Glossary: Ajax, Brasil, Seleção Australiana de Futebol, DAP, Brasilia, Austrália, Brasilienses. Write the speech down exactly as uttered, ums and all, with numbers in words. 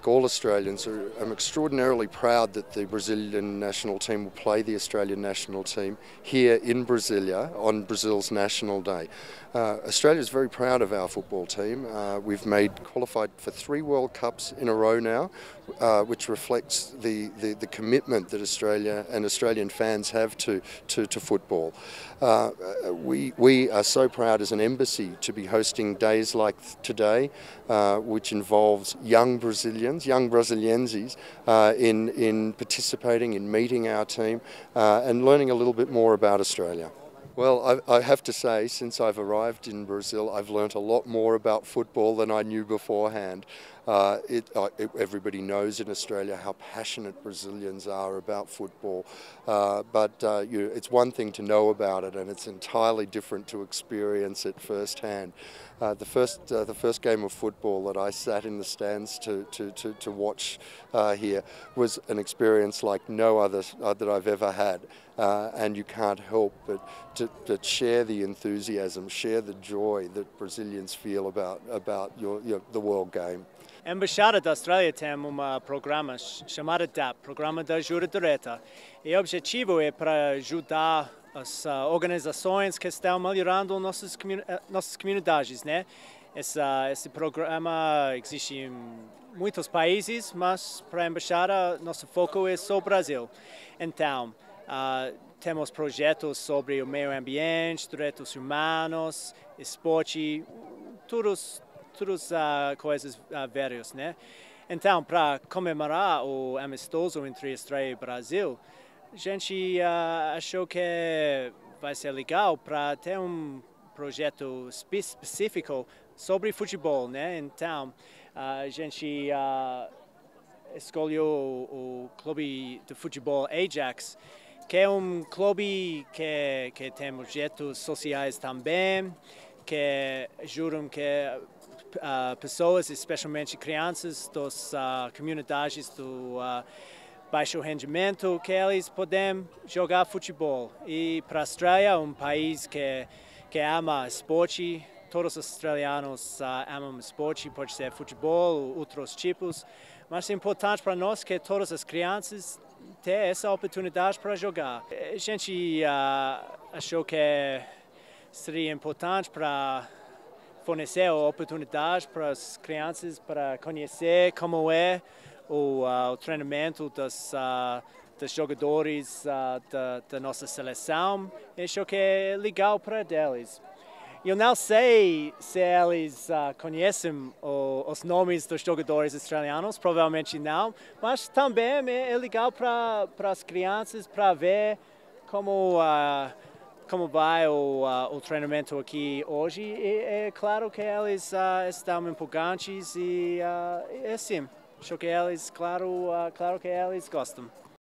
like all Australians, I'm extraordinarily proud that the Brazilian national team will play the Australian national team here in Brasilia on Brazil's National Day. Uh, Australia is very proud of our football team. Uh, we've made qualified for three World Cups in a row now, uh, which reflects the, the, the commitment that Australia and Australian fans have to, to, to football. Uh, we, we are so proud as an embassy to be hosting days like today, uh, which involves young Brazilians, young Brasilienses, uh, in, in participating, in meeting our team, uh, and learning a little bit more about Australia. Well, I, I have to say, since I've arrived in Brazil, I've learnt a lot more about football than I knew beforehand. Uh, it, uh, it, everybody knows in Australia how passionate Brazilians are about football, uh, but uh, you, it's one thing to know about it, and it's entirely different to experience it firsthand. Uh, the first, uh, the first game of football that I sat in the stands to to to, to watch uh, here was an experience like no other uh, that I've ever had, uh, and you can't help but to, to share the enthusiasm, share the joy that Brazilians feel about about your, your the World Game. A Embaixada da Austrália tem um programa chamado D A P, Programa de Ajuda Direta, e o objetivo é para ajudar as organizações que estão melhorando nossas nossas comunidades, né? Esse, esse programa existe em muitos países, mas para a Embaixada nosso foco é só o Brasil. Então, uh, temos projetos sobre o meio ambiente, direitos humanos, esporte, todos todas as uh, coisas uh, velhas, né? Então, para comemorar o amistoso entre Austrália e Brasil, a gente uh, achou que vai ser legal para ter um projeto espe específico sobre futebol, né? Então, uh, a gente uh, escolheu o, o clube de futebol Ajax, que é um clube que, que tem projetos sociais também, que juram que Uh, pessoas, especialmente crianças das uh, comunidades do uh, baixo rendimento, que eles podem jogar futebol. E para a Austrália, um país que, que ama esporte, todos os australianos uh, amam esporte, pode ser futebol, outros tipos, mas é importante para nós que todas as crianças tenham essa oportunidade para jogar. A gente uh, achou que seria importante para fornecer oportunidades para as crianças para conhecer como é o, uh, o treinamento dos, uh, dos jogadores uh, da, da nossa seleção. Acho que é legal para eles. Eu não sei se eles uh, conhecem o, os nomes dos jogadores australianos, provavelmente não, mas também é legal para, para as crianças para ver como uh, como vai o, uh, o treinamento aqui hoje, e é claro que eles uh, estão empolgantes e uh, é assim, acho que eles, claro, uh, claro que eles gostam.